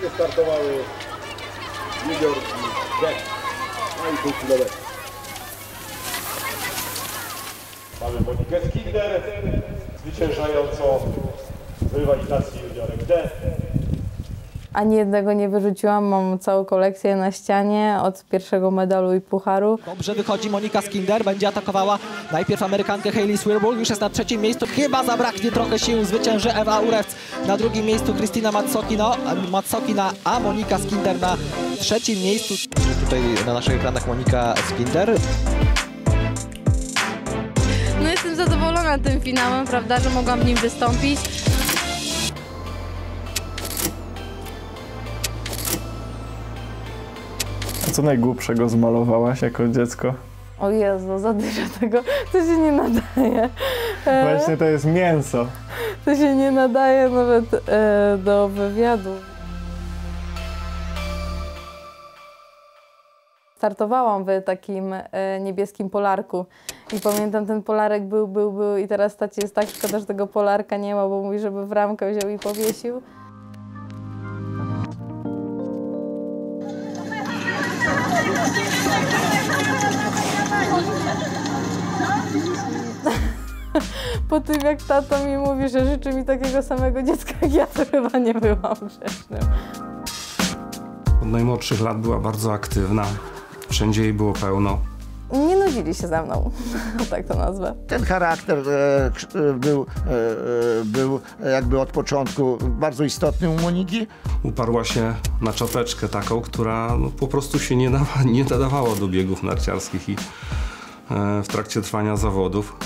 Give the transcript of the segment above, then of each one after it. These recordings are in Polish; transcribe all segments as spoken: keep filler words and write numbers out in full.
kiedy startowały New York i Jack na pół kilometra. Mamy Monikę Skinder, zwyciężającą w rywalizacji juniorek D. Ani jednego nie wyrzuciłam, mam całą kolekcję na ścianie, od pierwszego medalu i pucharu. Dobrze wychodzi Monika Skinder, będzie atakowała najpierw Amerykankę Hayley Swirlbull, już jest na trzecim miejscu. Chyba zabraknie trochę sił, zwycięży Ewa Urewc. Na drugim miejscu Krystyna Matsokina, Matsokina, a Monika Skinder na trzecim miejscu. Tutaj na naszych ekranach Monika Skinder. No jestem zadowolona tym finałem, prawda, że mogłam w nim wystąpić. Co najgłupszego zmalowałaś jako dziecko? O Jezu, za dużo tego, to się nie nadaje. Właśnie to jest mięso. To się nie nadaje nawet e, do wywiadu. Startowałam w takim e, niebieskim polarku i pamiętam, ten polarek był, był, był i teraz tacie jest tak szkoda, że tego polarka nie ma, bo mówi, żeby w ramkę wziął i powiesił. Po tym jak tato mi mówi, że życzy mi takiego samego dziecka jak ja, to chyba nie byłam grzecznym. Od najmłodszych lat była bardzo aktywna, wszędzie jej było pełno. Nie nudzili się ze mną, tak to nazwę. Ten charakter e, był, e, był jakby od początku bardzo istotny u Moniki. Uparła się na czapeczkę taką, która no, po prostu się nie, dawa, nie nadawała do biegów narciarskich i e, w trakcie trwania zawodów.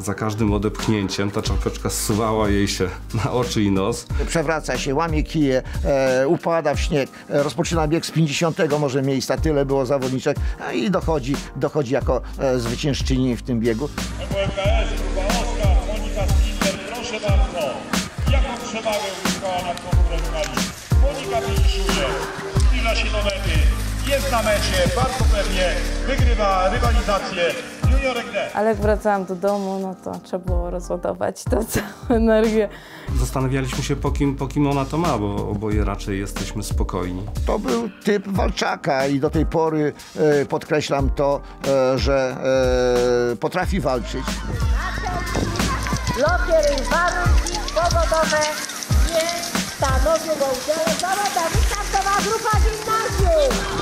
Za każdym odepchnięciem ta czapeczka zsuwała jej się na oczy i nos. Przewraca się, łamie kije, e, upada w śnieg, e, rozpoczyna bieg z pięćdziesiątego może miejsca, tyle było zawodniczek e, i dochodzi, dochodzi jako e, zwyciężczyni w tym biegu. M W M K S, grupa Oskar, Monika Skinder, proszę bardzo, jaką przewagę uzyskała nad konkurencjami. Monika wyciszuje, zbliża się do mety, jest na mecie, bardzo pewnie wygrywa rywalizację. Ale jak wracałam do domu, no to trzeba było rozładować tę całą energię. Zastanawialiśmy się, po kim, po kim ona to ma, bo oboje raczej jesteśmy spokojni. To był typ walczaka i do tej pory e, podkreślam to, e, że e, potrafi walczyć. Lokiery i warunki pogodowe nie stanowią go udziału zawoda. Wystartowa grupa gimnazjów!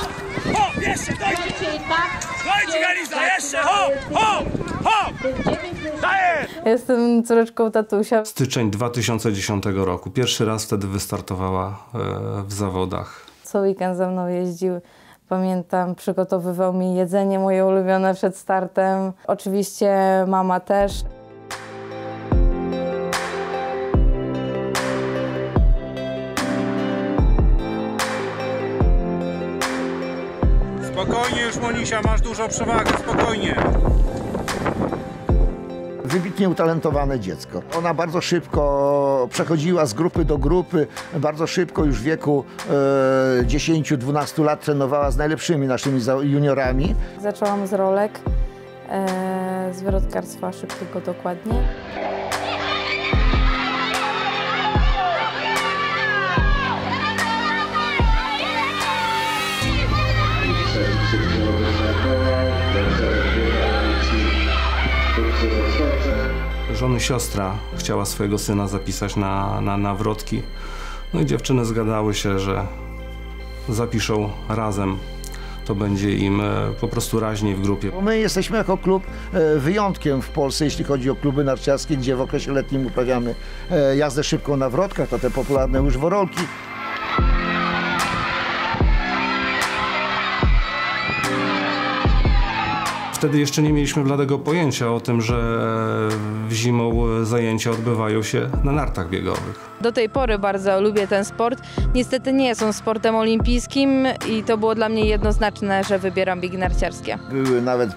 Ho! Jeszcze dojdzie! Dojdzie Galiza! Jeszcze! Ho! Ho! Ho! Daję! Jestem córeczką tatusia. Styczeń dwa tysiące dziesiątego roku. Pierwszy raz wtedy wystartowała e, w zawodach. Co weekend ze mną jeździł. Pamiętam, przygotowywał mi jedzenie moje ulubione przed startem. Oczywiście mama też. Spokojnie już, Monisia, masz dużo przewagi, spokojnie. Wybitnie utalentowane dziecko. Ona bardzo szybko przechodziła z grupy do grupy, bardzo szybko już w wieku e, dziesięciu dwunastu lat trenowała z najlepszymi naszymi juniorami. Zaczęłam z rolek, e, z wywrotkarstwa szybkiego dokładnie. Żony siostra chciała swojego syna zapisać na, na, na wrotki. No i dziewczyny zgadały się, że zapiszą razem. To będzie im po prostu raźniej w grupie. My jesteśmy jako klub wyjątkiem w Polsce, jeśli chodzi o kluby narciarskie, gdzie w okresie letnim uprawiamy jazdę szybką na wrotkach, to te popularne już łyżworolki. Wtedy jeszcze nie mieliśmy bladego pojęcia o tym, że zimą zajęcia odbywają się na nartach biegowych. Do tej pory bardzo lubię ten sport. Niestety nie jest on sportem olimpijskim i to było dla mnie jednoznaczne, że wybieram biegi narciarskie. Były nawet e,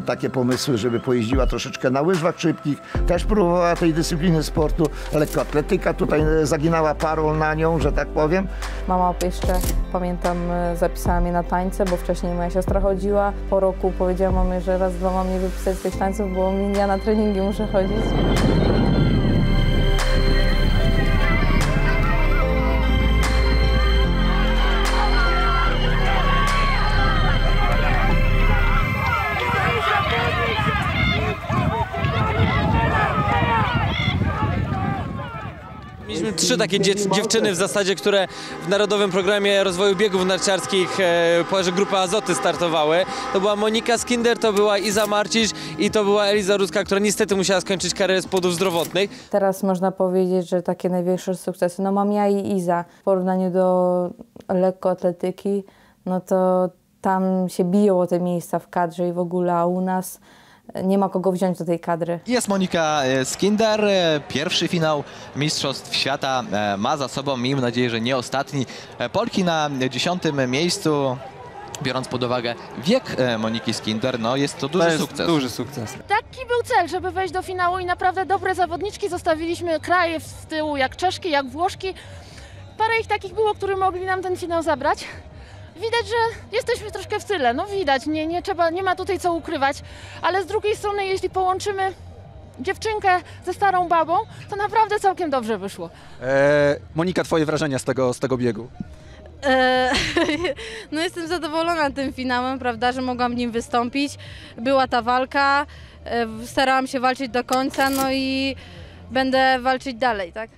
takie pomysły, żeby pojeździła troszeczkę na łyżwach szybkich. Też próbowała tej dyscypliny sportu. Lekkoatletyka tutaj zaginała parą na nią, że tak powiem. Mama jeszcze, pamiętam, zapisała mnie na tańce, bo wcześniej moja siostra chodziła. Po roku powiedziała mamie, że raz, dwa mam nie wypisać z tych tańców, bo ja na treningi muszę chodzić. trzy takie dziewczyny w zasadzie, które w Narodowym Programie Rozwoju Biegów Narciarskich Grupy Azoty startowały. To była Monika Skinder, to była Iza Marcisz i to była Eliza Rudzka, która niestety musiała skończyć karierę z powodów zdrowotnych. Teraz można powiedzieć, że takie największe sukcesy no mam ja i Iza. W porównaniu do lekkoatletyki, no to tam się biją o te miejsca w kadrze i w ogóle, a u nas nie ma kogo wziąć do tej kadry. Jest Monika Skinder. Pierwszy finał Mistrzostw Świata ma za sobą, miejmy nadzieję, że nie ostatni. Polki na dziesiątym miejscu. Biorąc pod uwagę wiek Moniki Skinder, no jest to duży to jest sukces. duży sukces. Taki był cel, żeby wejść do finału i naprawdę dobre zawodniczki. Zostawiliśmy kraje z tyłu, jak Czeszki, jak Włoszki. Parę ich takich było, które mogli nam ten finał zabrać. Widać, że jesteśmy troszkę w tyle, no widać, nie, nie, trzeba, nie ma tutaj co ukrywać, ale z drugiej strony, jeśli połączymy dziewczynkę ze starą babą, to naprawdę całkiem dobrze wyszło. Eee, Monika, twoje wrażenia z tego, z tego biegu? No jestem zadowolona tym finałem, prawda, że mogłam w nim wystąpić. Była ta walka, starałam się walczyć do końca, no i będę walczyć dalej, tak?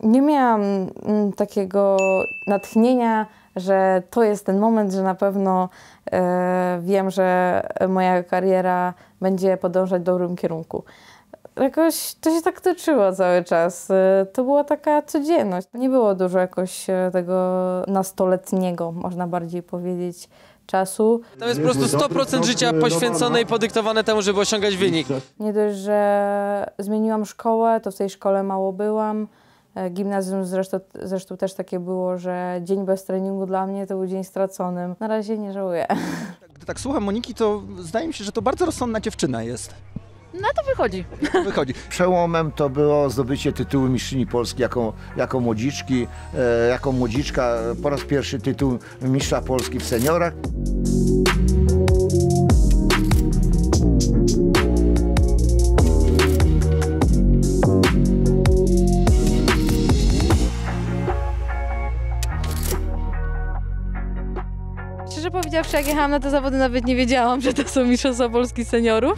Nie miałam takiego natchnienia, że to jest ten moment, że na pewno e, wiem, że moja kariera będzie podążać w dobrym kierunku. Jakoś to się tak toczyło cały czas. To była taka codzienność. Nie było dużo jakoś tego nastoletniego, można bardziej powiedzieć, czasu. To jest po prostu sto procent życia poświęcone i podyktowane temu, żeby osiągać wynik. Nie dość, że zmieniłam szkołę, to w tej szkole mało byłam. Gimnazjum zresztą, zresztą też takie było, że dzień bez treningu dla mnie to był dzień straconym. Na razie nie żałuję. Gdy tak słucham Moniki, to zdaje mi się, że to bardzo rozsądna dziewczyna jest. No to wychodzi. wychodzi. Przełomem to było zdobycie tytułu mistrzyni Polski jako, jako młodziczki, e, jako młodziczka. Po raz pierwszy tytuł mistrza Polski w seniorach. Szczerze powiedziawszy, jak jechałam na te zawody, nawet nie wiedziałam, że to są Mistrzostwa Polski Seniorów.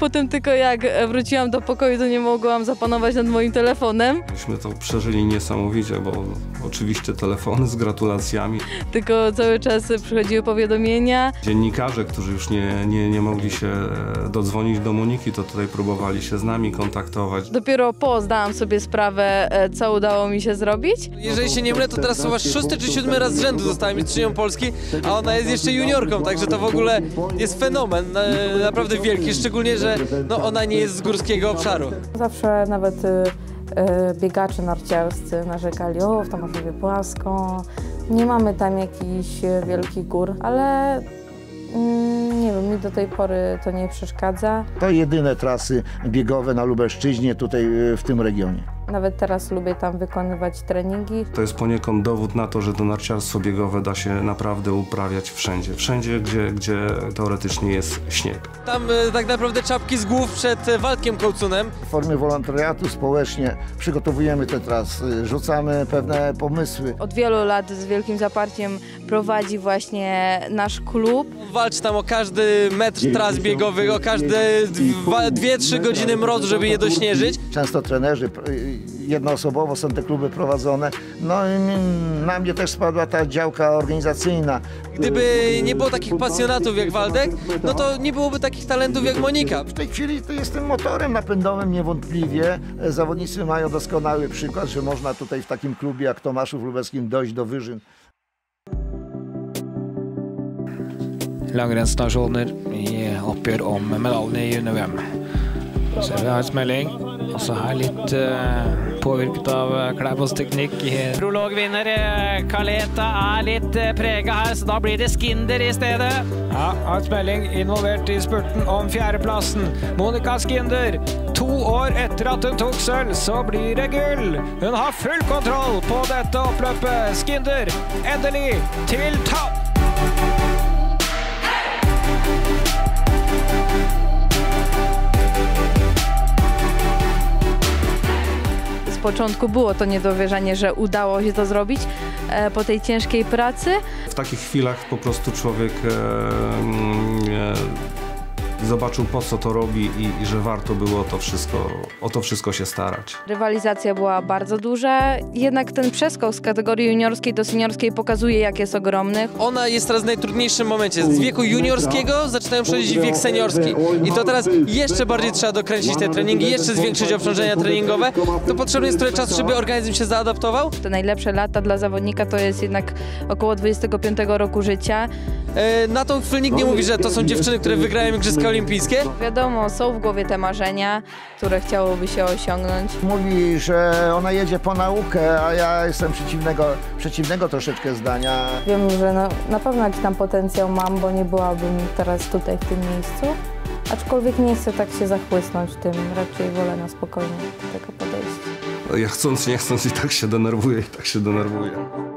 Potem tylko jak wróciłam do pokoju, to nie mogłam zapanować nad moim telefonem. Myśmy to przeżyli niesamowicie, bo oczywiście telefony z gratulacjami. Tylko cały czas przychodziły powiadomienia. Dziennikarze, którzy już nie, nie, nie mogli się dodzwonić do Moniki, to tutaj próbowali się z nami kontaktować. Dopiero po zdałam sobie sprawę, co udało mi się zrobić. Jeżeli się nie mylę, to teraz chyba szósty czy siódmy raz z rzędu została mistrzynią Polski, a ona jest jeszcze juniorką, także to w ogóle jest fenomen, naprawdę wielki, szczególnie, że no, ona nie jest z górskiego obszaru. Zawsze nawet y, y, biegacze narciarscy narzekali, o, w Tomaszowie płasko, nie mamy tam jakichś wielkich gór, ale mm, nie wiem, mi do tej pory to nie przeszkadza. To jedyne trasy biegowe na Lubelszczyźnie tutaj w tym regionie. Nawet teraz lubię tam wykonywać treningi. To jest poniekąd dowód na to, że to narciarstwo biegowe da się naprawdę uprawiać wszędzie. Wszędzie, gdzie, gdzie teoretycznie jest śnieg. Tam e, tak naprawdę czapki z głów przed Waldkiem Kołcunem. W formie wolontariatu społecznie przygotowujemy te trasy, rzucamy pewne pomysły. Od wielu lat z wielkim zaparciem prowadzi właśnie nasz klub. Walcz tam o każdy metr tras biegowych, o każde dwie trzy godziny mrozu, żeby je dośnieżyć. Często trenerzy jednoosobowo są te kluby prowadzone. No i na mnie też spadła ta działka organizacyjna. Gdyby nie było takich pasjonatów jak Waldek, no to nie byłoby takich talentów jak Monika. W tej chwili to jestem motorem napędowym niewątpliwie. Zawodnicy mają doskonały przykład, że można tutaj w takim klubie jak Tomaszów Lubelskim dojść do wyżyn. Langrennstasjoner i oppgjør om medalje i junior-V M. Så vi har en smelling. Også her litt påvirket av Klæbos teknikk. Prologvinner Kaleta er litt preget her, så da blir det Skinder i stedet. Ja, en smelling involvert i spurten om fjerdeplassen. Monika Skinder, to år etter at hun tok sølv, så blir det gull. Hun har full kontroll på dette oppløpet. Skinder, endelig til topp. Z początku było to niedowierzanie, że udało się to zrobić e, po tej ciężkiej pracy. W takich chwilach po prostu człowiek e, e, zobaczył, po co to robi i, i że warto było to wszystko, o to wszystko się starać. Rywalizacja była bardzo duża, jednak ten przeskok z kategorii juniorskiej do seniorskiej pokazuje, jak jest ogromny. Ona jest teraz w najtrudniejszym momencie. Z wieku juniorskiego zaczynają przechodzić w wiek seniorski. I to teraz jeszcze bardziej trzeba dokręcić te treningi, jeszcze zwiększyć obciążenia treningowe. To potrzebny jest trochę czasu, żeby organizm się zaadaptował. Te najlepsze lata dla zawodnika to jest jednak około dwudziestego piątego roku życia. Na tą chwilę nikt nie mówi, że to są dziewczyny, które wygrają Igrzyska Olimpijskie. Wiadomo, są w głowie te marzenia, które chciałoby się osiągnąć. Mówi, że ona jedzie po naukę, a ja jestem przeciwnego, przeciwnego troszeczkę zdania. Wiem, że no, na pewno jakiś tam potencjał mam, bo nie byłabym teraz tutaj w tym miejscu. Aczkolwiek nie chcę tak się zachłysnąć tym, raczej wolę na spokojnie do tego podejść. Ja chcąc, nie chcąc i tak się denerwuję, i tak się denerwuję.